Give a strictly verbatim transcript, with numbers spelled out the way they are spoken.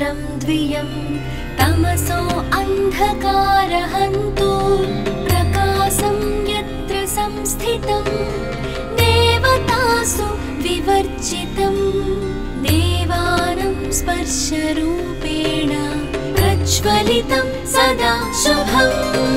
रात्रं द्वियं तमसो अन्धकारहन्तो प्रकाशं यत्र संस्थितं देवतासु विवर्जितं देवानं स्पर्शरूपेण प्रज्वलितं सदा शुभम्।